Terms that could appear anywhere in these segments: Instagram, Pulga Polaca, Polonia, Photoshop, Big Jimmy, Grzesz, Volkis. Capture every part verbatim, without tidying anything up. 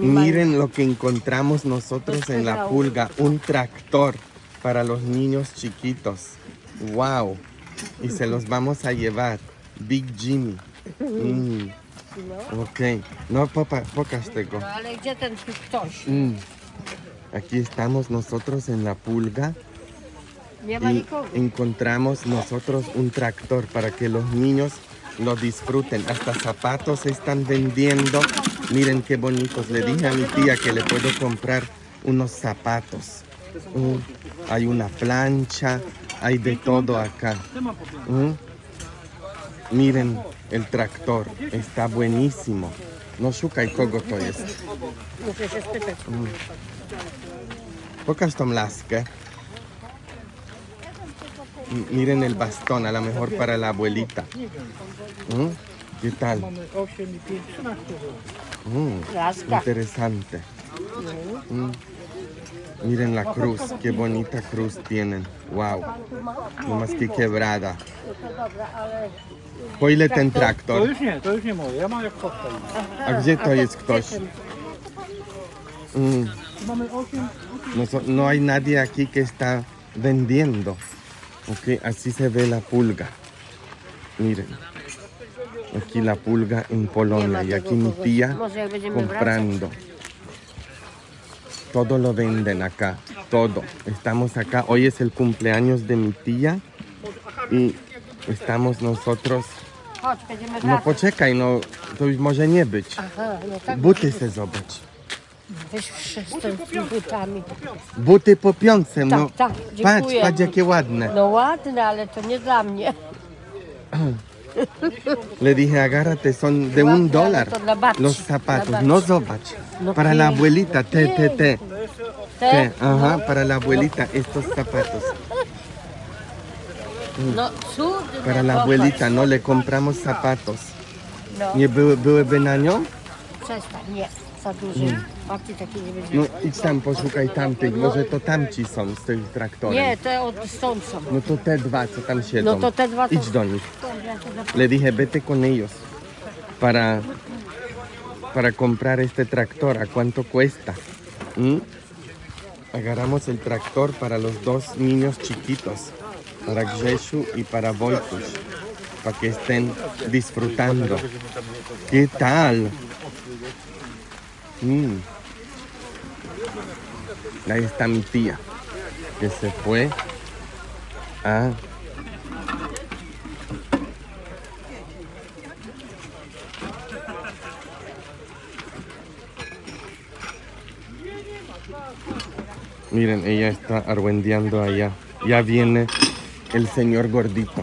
Miren lo que encontramos nosotros en la pulga, un tractor para los niños chiquitos. Wow. Y se los vamos a llevar. Big Jimmy. Mm. Ok. No, papá, pokaż tego. Mm. Aquí estamos nosotros en la pulga. Y encontramos nosotros un tractor para que los niños lo disfruten. Hasta zapatos se están vendiendo. Miren qué bonitos. Le dije a mi tía que le puedo comprar unos zapatos. Uh, hay una plancha, hay de todo acá. Uh, miren el tractor, está buenísimo. No szukaj kogo to jest. Uh, pokaż tą laskę. Miren el bastón, a lo mejor para la abuelita. ¿Mm? ¿Qué tal? Mm, interesante. Mm. Miren la cruz, qué bonita cruz tienen. Wow. No más que quebrada. Pójle ten traktor. ¿A gdzie to jest ktoś? Mm. No, no hay nadie aquí que está vendiendo. Ok, así se ve la pulga. Miren, aquí la pulga en Polonia y aquí mi tía comprando. Todo lo venden acá, todo. Estamos acá, hoy es el cumpleaños de mi tía y estamos nosotros... No, poczekaj, no, to już może nie być. Buty se zobacz. Buty po piątce, no tak, tak, patrz, patrz jakie ładne. No ładne, ale to nie dla mnie. Le dije, agárrate, son de un dólar los zapatos, no zobacz. Para la abuelita, te, te, te. Te, ajá, para la abuelita estos zapatos. Para la abuelita, no, le compramos zapatos. ¿Nie były, byłyby na nią? Przestań, nie. Mm. No idź tam, poszukaj tamtych, może to tamci są z tych traktorów. Nie, te od stąd są. No to te dwa, co tam siedzą. No to te dwa, to... Idź do nich. Le dije, vete con ellos para, para comprar este tractor, ¿a cuánto cuesta? ¿Mm? Agarramos el tractor para los dos niños chiquitos, para Grzeszu y para Volkis, para que estén disfrutando. ¿Qué tal? Mm. Ahí está mi tía que se fue a miren, ella está argüendeando allá. Ya viene el señor gordito.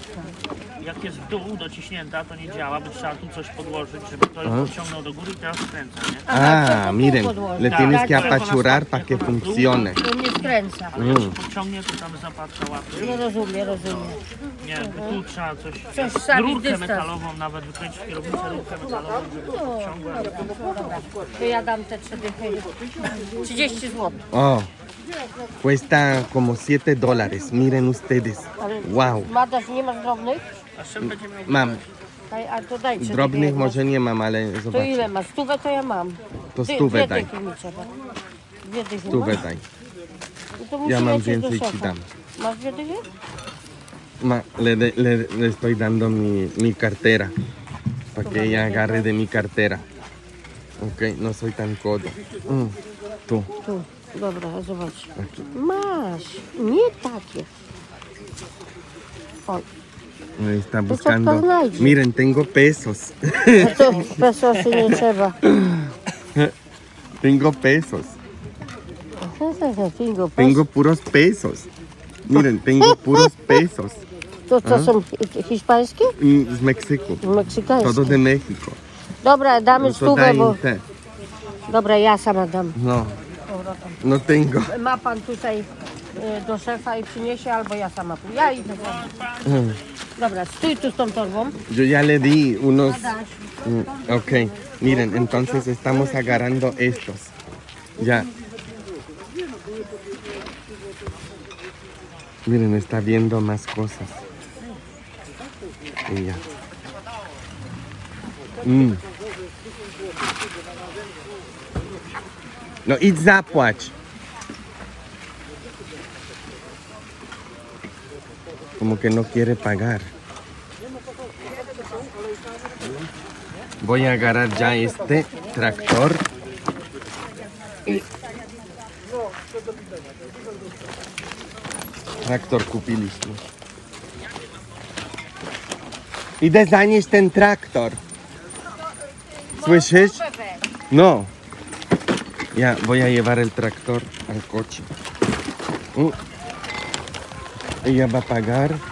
jak jest w dół dociśnięta, to nie działa, bo trzeba tu coś podłożyć, żeby to pociągnął do góry i teraz skręca, nie? A, miren, le tienes que apachurar para que funcione. To nie skręca. Pociągnie, to tam zapatrza łapy. No rozumiem, rozumiem. Nie, tu trzeba coś, rurkę metalową nawet wykręcić, kierownicę rurkę metalową, żeby to pociągła. To ja dam te trzy dychy. trzydzieści złotych. O, cuesta como siete dólares, miren ustedes. Wow. Madasz, nie masz drobnych? Mam. A to dajcie. Drobnych może nie mam, ale zobaczę. To ile masz? Stówę to ja mam. To stówę daj. Stówę daj. Ja mam więcej ci dam. Masz dwie dychy? Ma, le, le, le estoy dando mi, mi cartera. Para que ella agarre de mi cartera. Ok, no soy tan codo. Mm, tu. Tu. Dobra, zobacz. Aquí. Masz. Nie takie. Oj. Me está buscando. Miren, tengo pesos. Pesos nie trzeba. Tengo pesos. Tengo puros pesos. Miren, tengo puros pesos. ¿To, to są hiszpańskie? Z Meksyku. Todo de México. Dobra, damy stówę, bo... Dobra, ja sama dam. No. No tengo. Ma pan tutaj do szefa i przyniesie, albo ja sama. Ja idę. Dobra, stój tu z tą torbą. Yo ya le di unos... Mm, ok, miren, entonces estamos agarrando estos. Ya. Miren, está viendo más cosas. Y ya. Mm. No, idź zapłacz. Como que no quiere pagar. Voy a agarrar ya este tractor. Traktor kupiliśmy. Idę zanieść ten traktor. ¿Słyszysz? No. Ya voy a llevar el tractor al coche. Uh. Ella va a pagar.